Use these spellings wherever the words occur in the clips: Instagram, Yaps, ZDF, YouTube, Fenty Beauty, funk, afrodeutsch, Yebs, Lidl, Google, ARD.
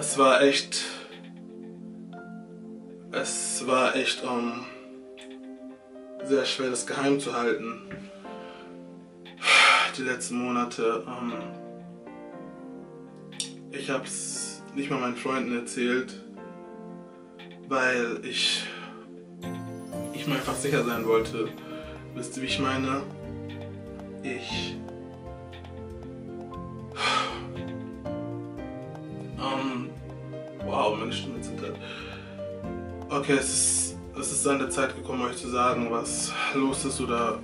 Es war echt sehr schwer, das geheim zu halten. Die letzten Monate. Ich habe es nicht mal meinen Freunden erzählt, weil ich mir einfach sicher sein wollte. Wisst ihr, wie ich meine? Wow, meine Stimme zittert. Okay, es ist an der Zeit gekommen, euch zu sagen, was los ist oder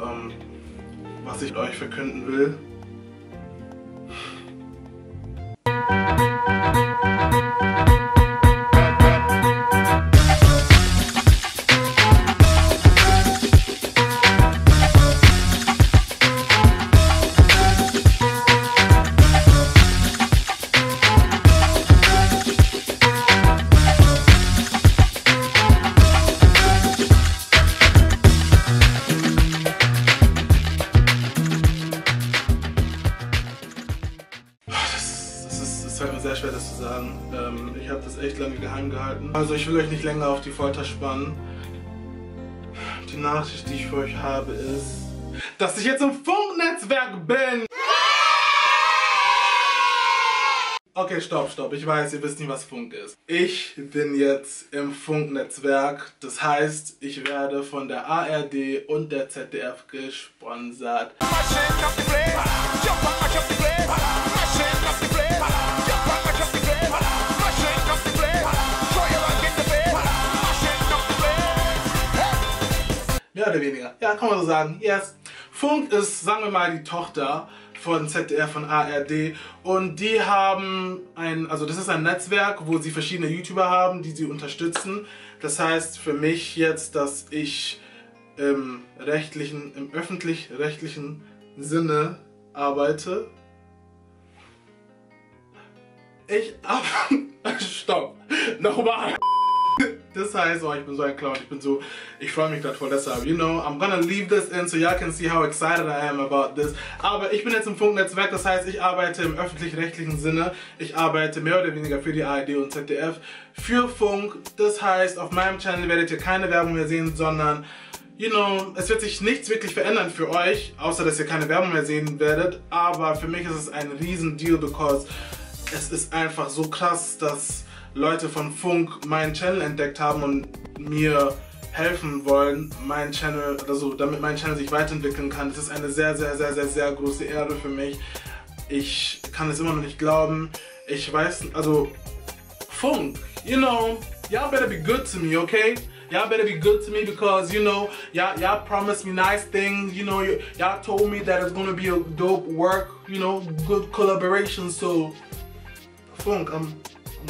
was ich euch verkünden will. Es fällt mir sehr schwer, das zu sagen. Ich habe das echt lange geheim gehalten. Also ich will euch nicht länger auf die Folter spannen. Die Nachricht, die ich für euch habe, ist, dass ich jetzt im Funknetzwerk bin. Okay, stopp, stopp. Ich weiß, ihr wisst nicht, was Funk ist. Ich bin jetzt im Funknetzwerk. Das heißt, ich werde von der ARD und der ZDF gesponsert. Mehr oder weniger. Ja, kann man so sagen. Yes. Funk ist, sagen wir mal, die Tochter von ZDF, von ARD. Und die haben also das ist ein Netzwerk, wo sie verschiedene YouTuber haben, die sie unterstützen. Das heißt für mich jetzt, dass ich im öffentlich-rechtlichen Sinne arbeite. Stopp. Nochmal. This size, oh, I've been so a clown, I've been so, ich freue mich gerade voll deshalb, you know, I'm gonna leave this in so y'all can see how excited I am about this. Aber ich bin jetzt im Funknetzwerk, das heißt, ich arbeite im öffentlich-rechtlichen Sinne, ich arbeite mehr oder weniger für die ARD und ZDF, für Funk, das heißt, auf meinem Channel werdet ihr keine Werbung mehr sehen, sondern, you know, es wird sich nichts wirklich verändern für euch, außer dass ihr keine Werbung mehr sehen werdet, aber für mich ist es ein riesen Deal, because es ist einfach so krass, dass Leute von Funk meinen Channel entdeckt haben und mir helfen wollen, damit mein Channel sich weiterentwickeln kann. Das ist eine sehr, sehr, sehr, sehr, sehr große Ehre für mich. Ich kann es immer noch nicht glauben. Ich weiß, also Funk, you know, y'all better be good to me, okay? Y'all better be good to me because, you know, y'all promised me nice things, you know, y'all told me that it's gonna be a dope work, you know, good collaboration, so Funk,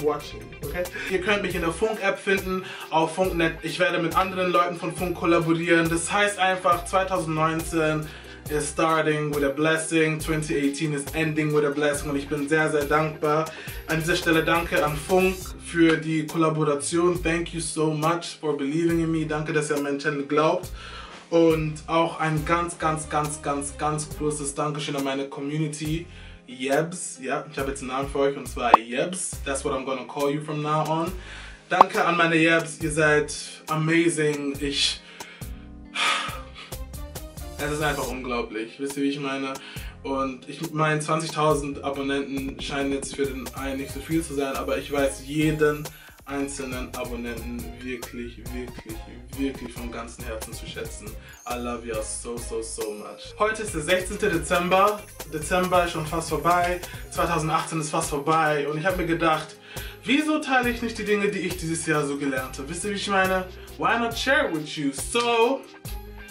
watching, okay? Ihr könnt mich in der Funk-App finden, auf Funknet. Ich werde mit anderen Leuten von Funk kollaborieren. Das heißt einfach, 2019 is starting with a blessing, 2018 is ending with a blessing und ich bin sehr, sehr dankbar. An dieser Stelle danke an Funk für die Kollaboration. Thank you so much for believing in me. Danke, dass ihr an meinen Channel glaubt. Und auch ein ganz, ganz, ganz, ganz, ganz großes Dankeschön an meine Community. Yebs, ja, ich habe jetzt einen Namen für euch und zwar Yebs. That's what I'm gonna call you from now on. Danke an meine Yebs, ihr seid amazing. Es ist einfach unglaublich, wisst ihr, wie ich meine? Und ich meine, 20.000 Abonnenten scheinen jetzt für den einen nicht so viel zu sein, aber ich weiß jeden einzelnen Abonnenten wirklich, wirklich, wirklich vom ganzen Herzen zu schätzen. I love you so, so, so much. Heute ist der 16. Dezember. Dezember ist schon fast vorbei. 2018 ist fast vorbei. Und ich habe mir gedacht, wieso teile ich nicht die Dinge, die ich dieses Jahr so gelernt habe? Wisst ihr, wie ich meine? Why not share with you? So,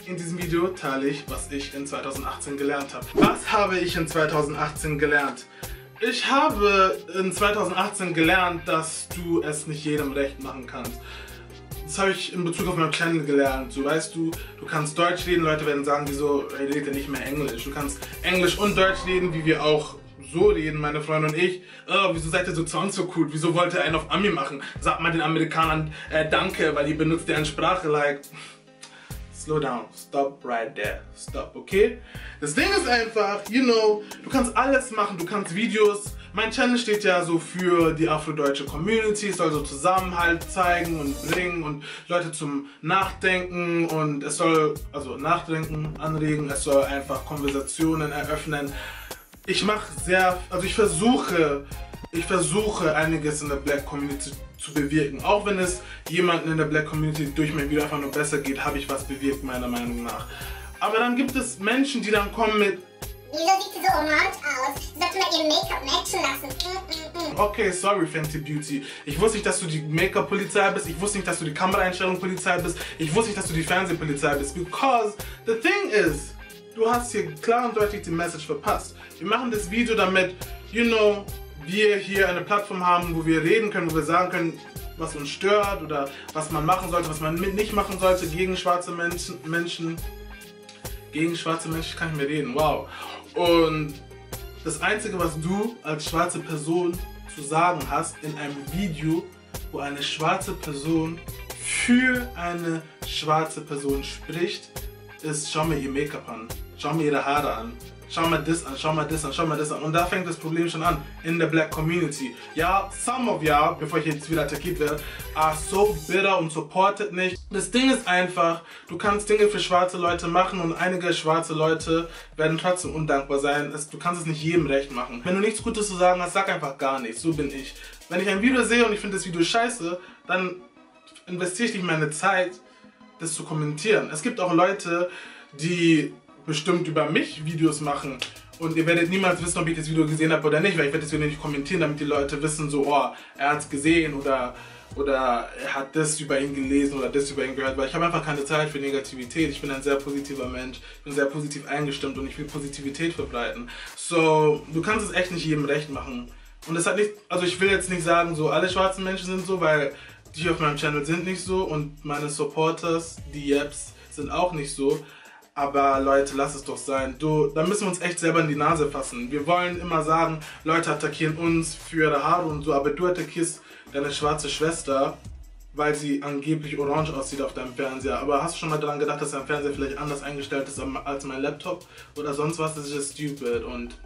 in diesem Video teile ich, was ich in 2018 gelernt habe. Was habe ich in 2018 gelernt? Ich habe in 2018 gelernt, dass du es nicht jedem recht machen kannst. Das habe ich in Bezug auf meinen Channel gelernt. So, weißt du, du kannst Deutsch reden, Leute werden sagen, wieso redet ihr nicht mehr Englisch? Du kannst Englisch und Deutsch reden, wie wir auch so reden, meine Freunde und ich. Oh, wieso seid ihr so cool? Wieso wollt ihr einen auf Ami machen? Sagt mal den Amerikanern danke, weil ihr benutzt deren Sprache, like... Slow down, stop right there, stop, okay? Das Ding ist einfach, you know, du kannst alles machen, du kannst Videos Mein Channel steht ja so für die afrodeutsche Community, es soll so Zusammenhalt zeigen und bringen und Leute zum Nachdenken und es soll, also Nachdenken anregen, es soll einfach Konversationen eröffnen. Ich mache sehr, also ich versuche einiges in der Black Community zu bewirken. Auch wenn es jemanden in der Black Community durch mein Video einfach nur besser geht, habe ich was bewirkt, meiner Meinung nach. Aber dann gibt es Menschen, die dann kommen mit: Wieso sieht sie so umarmt aus? Sollte man ihr Make-up matchen lassen? Okay, sorry Fenty Beauty. Ich wusste nicht, dass du die Make-up-Polizei bist. Ich wusste nicht, dass du die Kameraeinstellung-Polizei bist. Ich wusste nicht, dass du die Fernsehpolizei bist. Because the thing is, du hast hier klar und deutlich die Message verpasst. Wir machen das Video damit, you know, wir hier eine Plattform haben, wo wir reden können, wo wir sagen können, was uns stört oder was man machen sollte, was man nicht machen sollte gegen schwarze Menschen. Gegen schwarze Menschen kann ich mir reden, wow. Und das Einzige, was du als schwarze Person zu sagen hast in einem Video, wo eine schwarze Person für eine schwarze Person spricht, ist: Schau mir ihr Make-up an, schau mir ihre Haare an. Schau mal das an, schau mal das an, schau mal das an. Und da fängt das Problem schon an, in der Black Community. Ja, some of y'all, bevor ich jetzt wieder attackiert werde, are so bitter und supportet nicht. Das Ding ist einfach, du kannst Dinge für schwarze Leute machen und einige schwarze Leute werden trotzdem undankbar sein. Du kannst es nicht jedem recht machen. Wenn du nichts Gutes zu sagen hast, sag einfach gar nichts. So bin ich. Wenn ich ein Video sehe und ich finde das Video scheiße, dann investiere ich nicht meine Zeit, das zu kommentieren. Es gibt auch Leute, die bestimmt über mich Videos machen und ihr werdet niemals wissen, ob ich das Video gesehen habe oder nicht, weil ich werde das Video nicht kommentieren, damit die Leute wissen, so, oh, er hat es gesehen oder er hat das über ihn gelesen oder das über ihn gehört, weil ich habe einfach keine Zeit für Negativität. Ich bin ein sehr positiver Mensch, ich bin sehr positiv eingestimmt und ich will Positivität verbreiten. So, du kannst es echt nicht jedem recht machen. Und es hat nicht, also ich will jetzt nicht sagen, so, alle schwarzen Menschen sind so, weil die auf meinem Channel sind nicht so und meine Supporters, die Yaps, sind auch nicht so. Aber Leute, lass es doch sein. Da müssen wir uns echt selber in die Nase fassen. Wir wollen immer sagen, Leute attackieren uns für ihre Haare und so, aber du attackierst deine schwarze Schwester, weil sie angeblich orange aussieht auf deinem Fernseher. Aber hast du schon mal daran gedacht, dass dein Fernseher vielleicht anders eingestellt ist als mein Laptop oder sonst was? Das ist just stupid und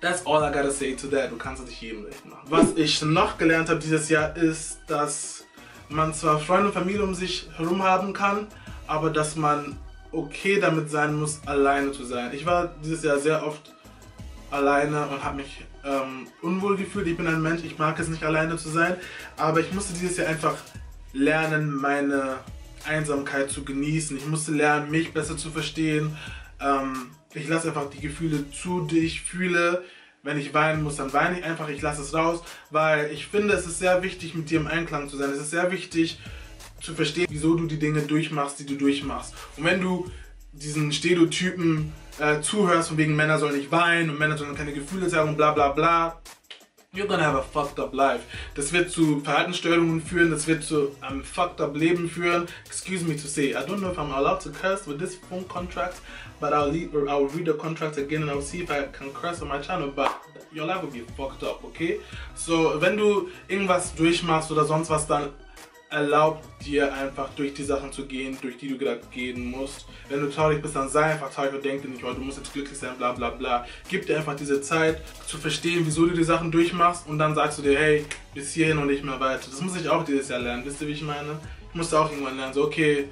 that's all I gotta say to that. Du kannst es nicht jedem recht machen. Was ich noch gelernt habe dieses Jahr ist, dass man zwar Freunde und Familie um sich herum haben kann, aber dass man okay damit sein muss, alleine zu sein. Ich war dieses Jahr sehr oft alleine und habe mich unwohl gefühlt. Ich bin ein Mensch, ich mag es nicht, alleine zu sein, aber ich musste dieses Jahr einfach lernen, meine Einsamkeit zu genießen. Ich musste lernen, mich besser zu verstehen. Ich lasse einfach die Gefühle zu, die ich fühle. Wenn ich weinen muss, dann weine ich einfach, ich lasse es raus, weil ich finde, es ist sehr wichtig, mit dir im Einklang zu sein. Es ist sehr wichtig, zu verstehen, wieso du die Dinge durchmachst, die du durchmachst. Und wenn du diesen Stereotypen zuhörst, von wegen Männer sollen nicht weinen und Männer sollen keine Gefühle zeigen und bla bla bla, you're gonna have a fucked up life. Das wird zu Verhaltensstörungen führen, das wird zu einem fucked up Leben führen. Excuse me to say, I don't know if I'm allowed to curse with this phone contract, but I'll read the contract again and I'll see if I can curse on my channel, but your life will be fucked up, okay? So, wenn du irgendwas durchmachst oder sonst was, dann erlaubt dir einfach, durch die Sachen zu gehen, durch die du gerade gehen musst. Wenn du traurig bist, dann sei einfach traurig und denk dir nicht, oh, du musst jetzt glücklich sein, bla bla bla. Gib dir einfach diese Zeit zu verstehen, wieso du die Sachen durchmachst und dann sagst du dir, hey, bis hierhin und nicht mehr weiter. Das muss ich auch dieses Jahr lernen, wisst ihr, wie ich meine? Ich musste auch irgendwann lernen, so, okay,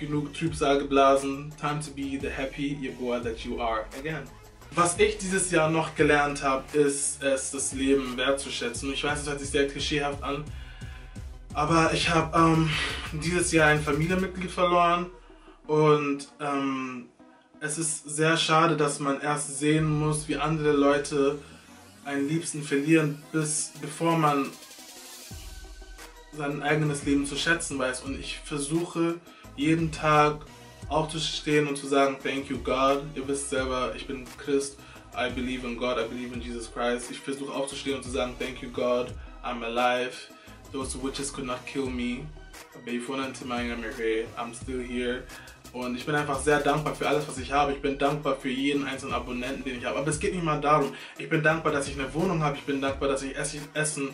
genug Trübsalgeblasen, time to be the happy your boy that you are again. Was ich dieses Jahr noch gelernt habe, ist es, das Leben wertzuschätzen. Ich weiß, das hört sich sehr klischeehaft an, aber ich habe dieses Jahr ein Familienmitglied verloren und es ist sehr schade, dass man erst sehen muss, wie andere Leute einen Liebsten verlieren, bevor man sein eigenes Leben zu schätzen weiß. Und ich versuche jeden Tag aufzustehen und zu sagen, thank you God, ihr wisst selber, ich bin Christ, I believe in God, I believe in Jesus Christ. Ich versuche aufzustehen und zu sagen, thank you God, I'm alive. Those witches could not kill me. I'm still here. Und ich bin einfach sehr dankbar für alles, was ich habe. Ich bin dankbar für jeden einzelnen Abonnenten, den ich habe. Aber es geht nicht mal darum. Ich bin dankbar, dass ich eine Wohnung habe. Ich bin dankbar, dass ich Essen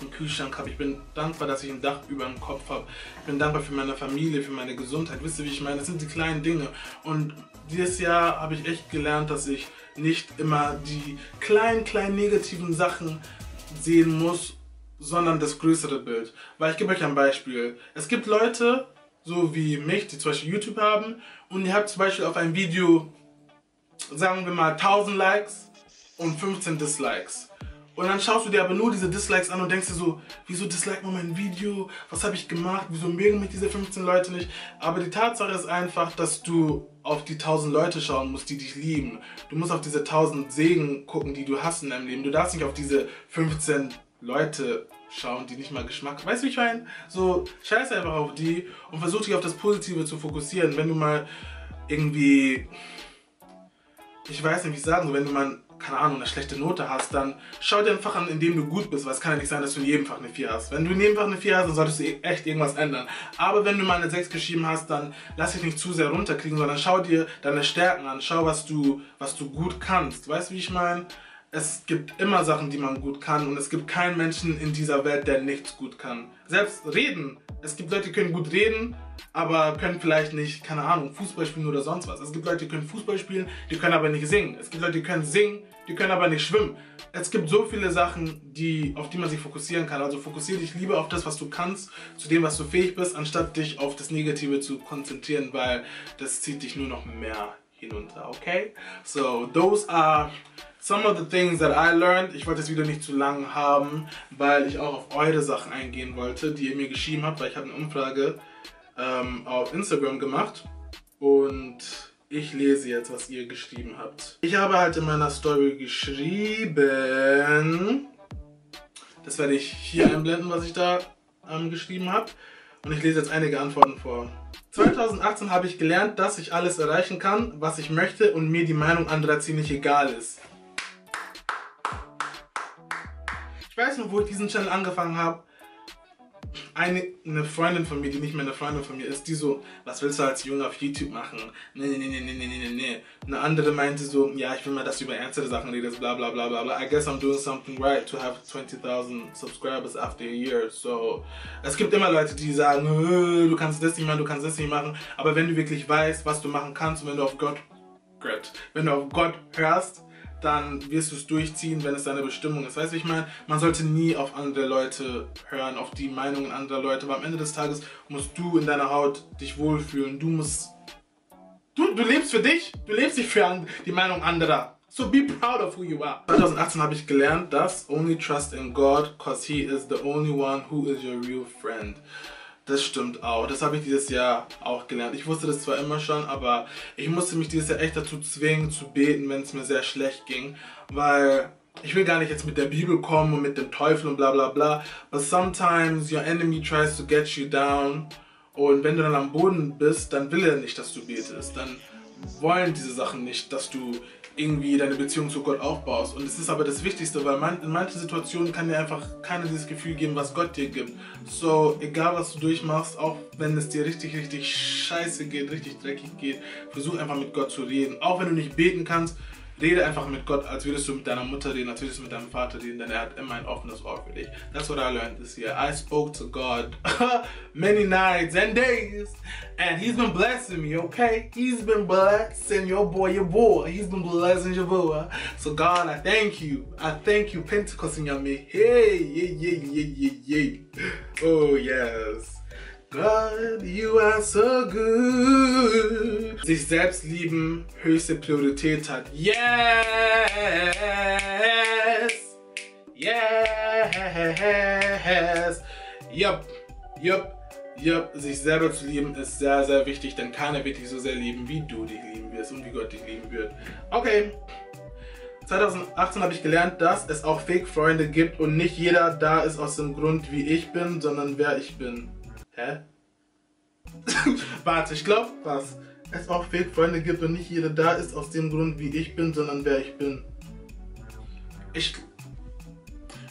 einen Kühlschrank habe. Ich bin dankbar, dass ich ein Dach über dem Kopf habe. Ich bin dankbar für meine Familie, für meine Gesundheit. Wisst ihr, wie ich meine? Das sind die kleinen Dinge. Und dieses Jahr habe ich echt gelernt, dass ich nicht immer die kleinen negativen Sachen sehen muss, sondern das größere Bild. Weil ich gebe euch ein Beispiel. Es gibt Leute, so wie mich, die zum Beispiel YouTube haben und ihr habt zum Beispiel auf ein Video, sagen wir mal, 1000 Likes und 15 Dislikes. Und dann schaust du dir aber nur diese Dislikes an und denkst dir so, wieso disliken wir mein Video? Was habe ich gemacht? Wieso mögen mich diese 15 Leute nicht? Aber die Tatsache ist einfach, dass du auf die 1000 Leute schauen musst, die dich lieben. Du musst auf diese 1000 Segen gucken, die du hast in deinem Leben. Du darfst nicht auf diese 15 Leute schauen, die nicht mal Geschmack. Weißt du, wie ich meine? So, scheiß einfach auf die und versuch dich auf das Positive zu fokussieren. Wenn du mal irgendwie, ich weiß nicht, wie ich sagen soll, wenn du mal, keine Ahnung, eine schlechte Note hast, dann schau dir ein Fach an, in dem du gut bist, weil es kann ja nicht sein, dass du in jedem Fach eine 4 hast. Wenn du in jedem Fach eine 4 hast, dann solltest du echt irgendwas ändern. Aber wenn du mal eine 6 geschrieben hast, dann lass dich nicht zu sehr runterkriegen, sondern schau dir deine Stärken an, schau, was du gut kannst. Weißt du, wie ich meine? Es gibt immer Sachen, die man gut kann und es gibt keinen Menschen in dieser Welt, der nichts gut kann. Selbst reden. Es gibt Leute, die können gut reden, aber können vielleicht nicht, keine Ahnung, Fußball spielen oder sonst was. Es gibt Leute, die können Fußball spielen, die können aber nicht singen. Es gibt Leute, die können singen, die können aber nicht schwimmen. Es gibt so viele Sachen, auf die man sich fokussieren kann. Also fokussiere dich lieber auf das, was du kannst, zu dem, was du fähig bist, anstatt dich auf das Negative zu konzentrieren, weil das zieht dich nur noch mehr hinunter, okay? So, those are some of the things that I learned. Ich wollte das Video nicht zu lang haben, weil ich auch auf eure Sachen eingehen wollte, die ihr mir geschrieben habt, weil ich habe eine Umfrage auf Instagram gemacht und ich lese jetzt, was ihr geschrieben habt. Ich habe halt in meiner Story geschrieben, das werde ich hier einblenden, was ich da geschrieben habe, und ich lese jetzt einige Antworten vor. 2018 habe ich gelernt, dass ich alles erreichen kann, was ich möchte und mir die Meinung anderer ziemlich egal ist. Ich weiß noch, wo ich diesen Channel angefangen habe. Eine Freundin von mir, die nicht mehr eine Freundin von mir ist, die so, was willst du als Junge auf YouTube machen? Nee. Eine andere meinte so, ja, ich will mal, dass du über ernstere Sachen redest, bla bla bla bla bla. I guess I'm doing something right to have 20,000 subscribers after a year. So, es gibt immer Leute, die sagen, du kannst das nicht machen, du kannst das nicht machen. Aber wenn du wirklich weißt, was du machen kannst und wenn du auf Gott hörst, dann wirst du es durchziehen, wenn es deine Bestimmung ist. Weißt du, ich meine, man sollte nie auf andere Leute hören, auf die Meinungen anderer Leute, weil am Ende des Tages musst du in deiner Haut dich wohlfühlen. Du lebst für dich, du lebst nicht für die Meinung anderer. So be proud of who you are. 2018 habe ich gelernt, dass only trust in God, cause he is the only one who is your real friend. Das stimmt auch. Das habe ich dieses Jahr auch gelernt. Ich wusste das zwar immer schon, aber ich musste mich dieses Jahr echt dazu zwingen, zu beten, wenn es mir sehr schlecht ging. Weil ich will gar nicht jetzt mit der Bibel kommen und mit dem Teufel und bla bla bla. But sometimes your enemy tries to get you down. Und wenn du dann am Boden bist, dann will er nicht, dass du betest. Dann wollen diese Sachen nicht, dass du irgendwie deine Beziehung zu Gott aufbaust. Und es ist aber das Wichtigste, weil in manchen Situationen kann dir einfach keiner dieses Gefühl geben, was Gott dir gibt. So, egal was du durchmachst, auch wenn es dir richtig scheiße geht, richtig dreckig geht, versuch einfach mit Gott zu reden. Auch wenn du nicht beten kannst, rede einfach mit Gott, als würdest du mit deiner Mutter reden, als würdest du mit deinem Vater reden, denn er hat immer ein offenes Ohr für dich. That's what I learned this year. I spoke to God many nights and days, and he's been blessing me, okay? He's been blessing your boy. He's been blessing your boy. So God, I thank you. I thank you, Pentecost in your me. Hey, yeah. Oh, yes. God, you are so good. Sich selbst lieben höchste Priorität hat. Yes. Yup. Sich selber zu lieben ist sehr, sehr wichtig, denn keiner wird dich so sehr lieben, wie du dich lieben wirst und wie Gott dich lieben wird. Okay. 2018 habe ich gelernt, dass es auch Fake-Freunde gibt und nicht jeder da ist aus dem Grund, wie ich bin, sondern wer ich bin. Hä? Warte, ich glaube, dass es auch Fake-Freunde gibt und nicht jeder da ist aus dem Grund, wie ich bin, sondern wer ich bin.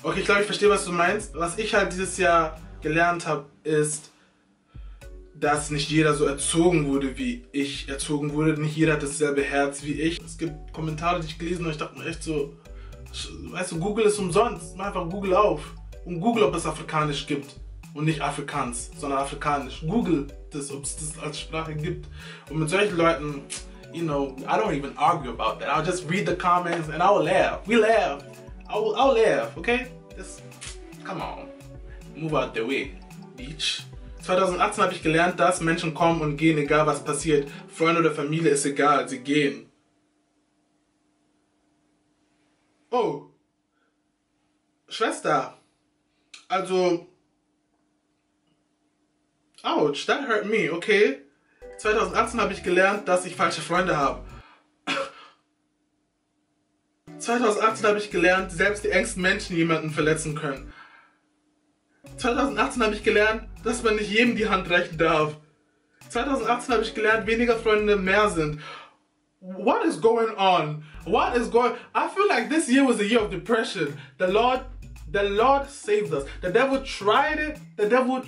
Okay, ich glaube, ich verstehe, was du meinst. Was ich halt dieses Jahr gelernt habe, ist, dass nicht jeder so erzogen wurde, wie ich erzogen wurde. Nicht jeder hat dasselbe Herz wie ich. Es gibt Kommentare, die ich gelesen habe, ich dachte mir echt so, weißt du, Google ist umsonst. Mach einfach Google auf. und google, ob es Afrikanisch gibt. Und nicht Afrikaans, sondern Afrikanisch. Google das, ob es das als Sprache gibt. Und mit solchen Leuten, you know, I don't even argue about that. I'll just read the comments and I'll laugh. We laugh. I'll laugh, okay? Just, come on. Move out the way, bitch. 2018 habe ich gelernt, dass Menschen kommen und gehen, egal was passiert. Freunde oder Familie ist egal, sie gehen. Oh. Schwester. Also... Ouch, that hurt me, okay? 2018 habe ich gelernt, dass ich falsche Freunde habe. 2018 habe ich gelernt, selbst die engsten Menschen jemanden verletzen können. 2018 habe ich gelernt, dass man nicht jedem die Hand reichen darf. 2018 habe ich gelernt, weniger Freunde mehr sind. What is going on? What is going on? I feel like this year was a year of depression. The Lord saved us. The devil tried it. The devil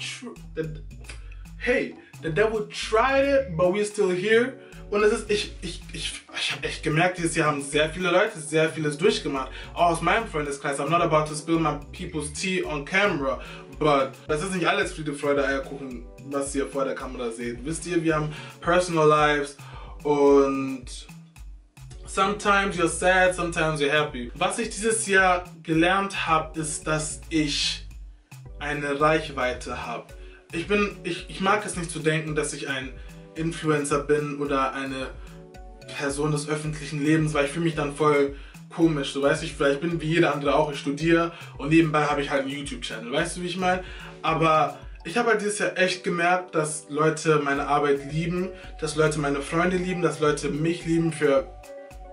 tried it, but we're still here. Und es ist, ich habe echt gemerkt, dieses Jahr haben sehr viele Leute sehr vieles durchgemacht. Auch aus meinem Freundeskreis. I'm not about to spill my people's tea on camera. But das ist nicht alles Friede, Freude, Eierkuchen, was ihr vor der Kamera seht. Wisst ihr, wir haben personal lives und sometimes you're sad, sometimes you're happy. Was ich dieses Jahr gelernt habe, ist, dass ich eine Reichweite habe. Ich mag es nicht zu denken, dass ich ein Influencer bin oder eine Person des öffentlichen Lebens, weil ich fühle mich dann voll komisch, so, weißt du, vielleicht bin wie jeder andere auch, ich studiere und nebenbei habe ich halt einen YouTube-Channel, weißt du, wie ich meine? Aber ich habe halt dieses Jahr echt gemerkt, dass Leute meine Arbeit lieben, dass Leute meine Freunde lieben, dass Leute mich lieben für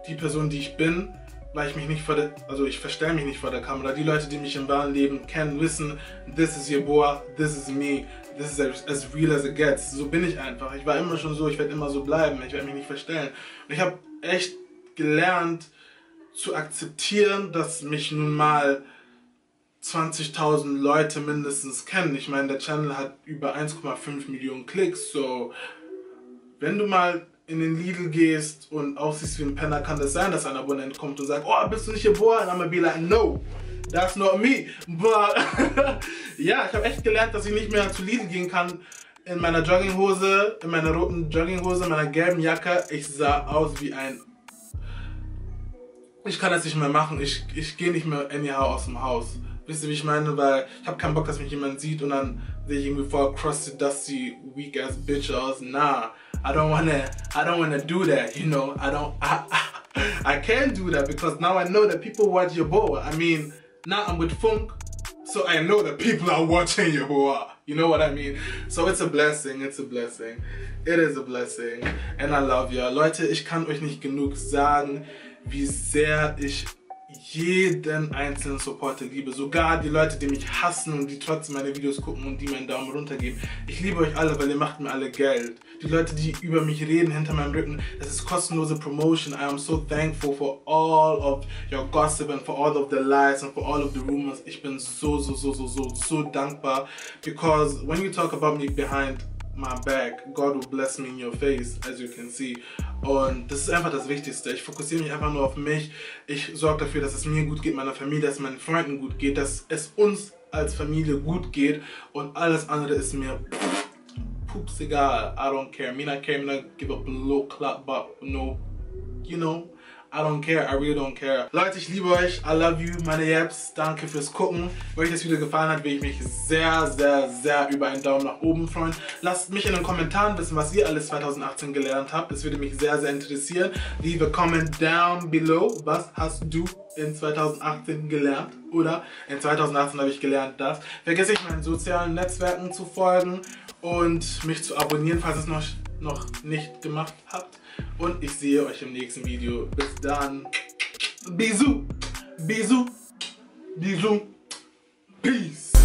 die Person, die ich bin, weil ich mich nicht vor der, also ich verstelle mich nicht vor der Kamera. Die Leute, die mich im wahren Leben kennen, wissen, this is your boy, this is me, this is as real as it gets. So bin ich einfach. Ich war immer schon so, ich werde immer so bleiben, ich werde mich nicht verstellen. Und ich habe echt gelernt zu akzeptieren, dass mich nun mal 20.000 Leute mindestens kennen. Ich meine, der Channel hat über 1,5 Millionen Klicks, so wenn du mal in den Lidl gehst und aussiehst wie ein Penner, kann das sein, dass ein Abonnent kommt und sagt, oh, bist du nicht hier, boah? Und dann bin ich like, no, that's not me. But ja, ich habe echt gelernt, dass ich nicht mehr zu Lidl gehen kann in meiner Jogginghose, in meiner roten Jogginghose, in meiner gelben Jacke. Ich sah aus wie ein... Ich kann das nicht mehr machen, ich gehe nicht mehr anyhow aus dem Haus. Wisst ihr, wie ich meine? Weil ich habe keinen Bock, dass mich jemand sieht und dann sehe ich irgendwie voll crusty, dusty, weak ass bitch aus. Nah, I don't wanna do that, you know? I can't do that because now I know that people watch your boa. I mean, now I'm with Funk, so I know that people are watching your boa. You know what I mean? So it's a blessing, it's a blessing. It is a blessing and I love you. Leute, ich kann euch nicht genug sagen, wie sehr ich jeden einzelnen Supporter liebe, sogar die Leute, die mich hassen und die trotzdem meine Videos gucken und die mir einen Daumen runter geben. Ich liebe euch alle, weil ihr macht mir alle Geld. Die Leute, die über mich reden hinter meinem Rücken, das ist kostenlose Promotion. I am so thankful for all of your gossip and for all of the lies and for all of the rumors. Ich bin so dankbar, because when you talk about me behind my back, God will bless me in your face, as you can see. Und das ist einfach das Wichtigste. Ich fokussiere mich einfach nur auf mich. Ich sorge dafür, dass es mir gut geht, meiner Familie, dass es meinen Freunden gut geht, dass es uns als Familie gut geht. Und alles andere ist mir pups egal. I don't care. Me not care, me not give up a low clap, but no, you know, I don't care, I really don't care. Leute, ich liebe euch, I love you, meine Japs, danke fürs Gucken. Wenn euch das Video gefallen hat, würde ich mich sehr über einen Daumen nach oben freuen. Lasst mich in den Kommentaren wissen, was ihr alles 2018 gelernt habt. Das würde mich sehr interessieren. Leave a comment down below, was hast du in 2018 gelernt? Oder in 2018 habe ich gelernt das. Vergesst nicht, meinen sozialen Netzwerken zu folgen und mich zu abonnieren, falls ihr es noch nicht gemacht habt. Und ich sehe euch im nächsten Video. Bis dann. Bisous. Bisous. Bisous. Peace.